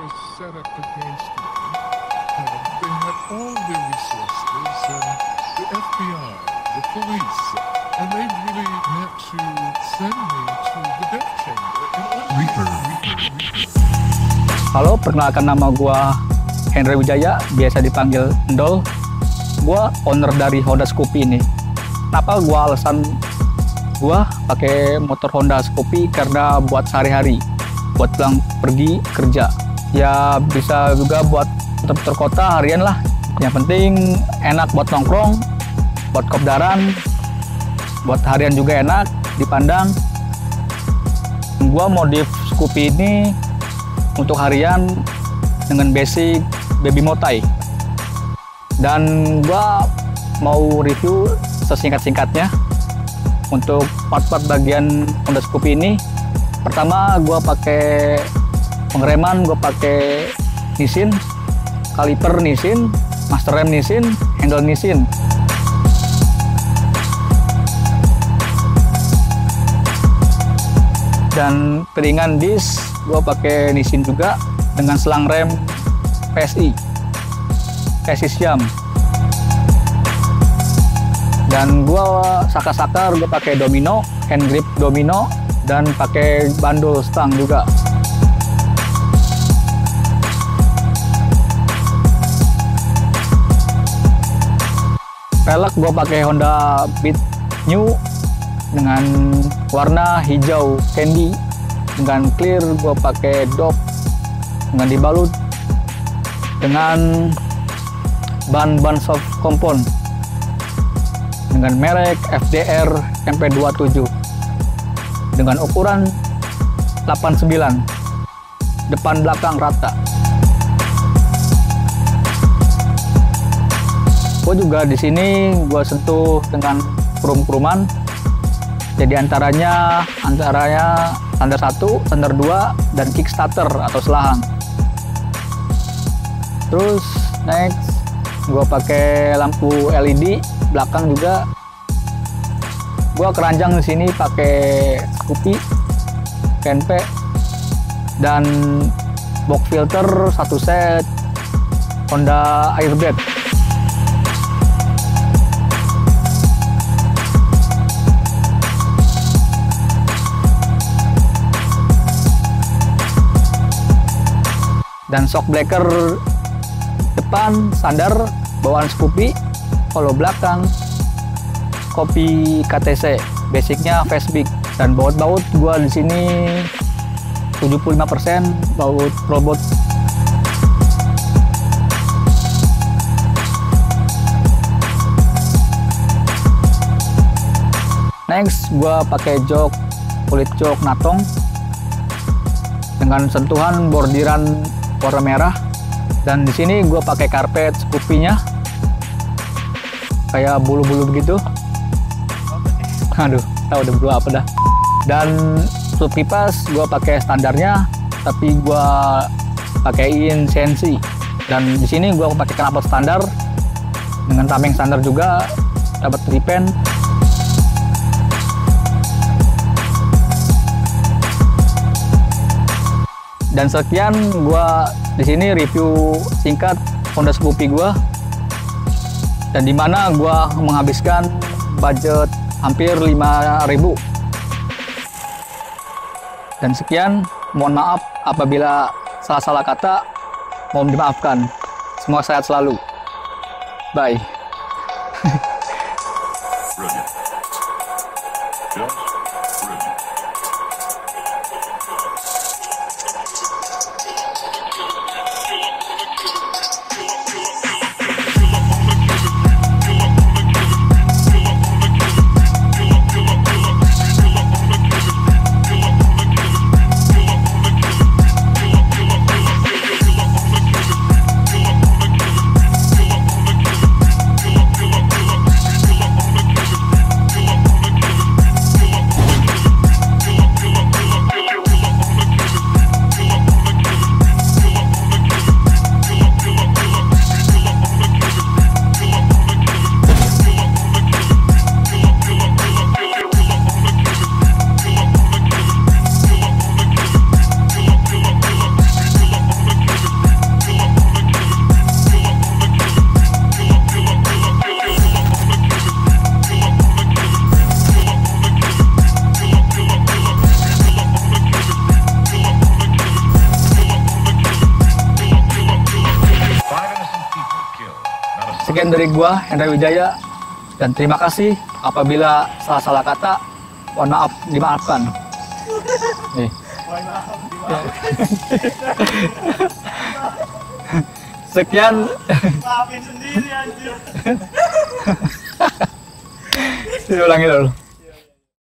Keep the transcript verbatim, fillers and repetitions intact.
was set up against them. Uh, they had all the resources, and the F B I, the police, and they really meant to send me to the death chamber. Reaper, Reaper, Reaper. Halo, perkenalkan nama gua Hendra Wijaya, biasa dipanggil Ndol. Gua owner dari Honda Scoopy ini. Kenapa gua alasan gua pakai motor Honda Scoopy? Karena buat sehari-hari, buat pulang pergi kerja. Ya bisa juga buat motor-motor kota harian lah. Yang penting enak buat nongkrong, buat kopdaran, buat harian juga enak dipandang. Gua modif Scoopy ini untuk harian dengan basic Baby Mothai. Dan gua mau review sesingkat-singkatnya untuk part-part bagian Honda Scoopy ini. Pertama, gua pakai pengereman, gua pakai Nissin, kaliper Nissin, master rem Nissin, handle Nissin. Dan piringan disk gua pakai Nissin juga dengan selang rem P S I. Kasih siam. Dan gua saka-saka gua pakai Domino, hand grip Domino, dan pakai bandul stang juga. Pelek gua pakai Honda Beat New dengan warna hijau candy, dengan clear gua pakai dop dengan dibalut dengan ban-ban soft compound dengan merek F D R M P dua puluh tujuh dengan ukuran delapan sembilan, depan belakang rata. Gue juga di sini gue sentuh dengan krum-kruman, jadi antaranya antaranya standar satu, standar dua, dan kickstarter atau selahan. Terus next, gua pakai lampu L E D belakang juga. Gua keranjang di sini pakai Scoopy P N P dan box filter satu set Honda Airbag. Dan shock breaker depan standar bawaan Scoopy, kalau belakang kopi K T C, basicnya fastback. Dan baut-baut gua di sini tujuh puluh lima persen baut robot. Next, gua pakai jok kulit jok natong dengan sentuhan bordiran warna merah. Dan di sini gue pakai karpet Scoopy-nya kayak bulu-bulu begitu. Aduh, tahu udah bulu apa dah. Dan sup kipas gue pakai standarnya, tapi gue pakaiin C N C. Dan di sini gue pakai knalpot standar dengan tameng standar juga, dapat tripen. Dan sekian gue di sini review singkat Honda Scoopy gue, dan dimana gue menghabiskan budget hampir lima ribu. Dan sekian, mohon maaf apabila salah-salah kata, mohon dimaafkan. Semua sehat selalu. Bye. Sekian dari gua, Hendra Wijaya, dan terima kasih. Apabila salah-salah kata, mohon maaf, dimaafkan. Nih. Mohon maaf, dimaafkan. Sekian. Maafin sendiri anjir. Diulangi dulu.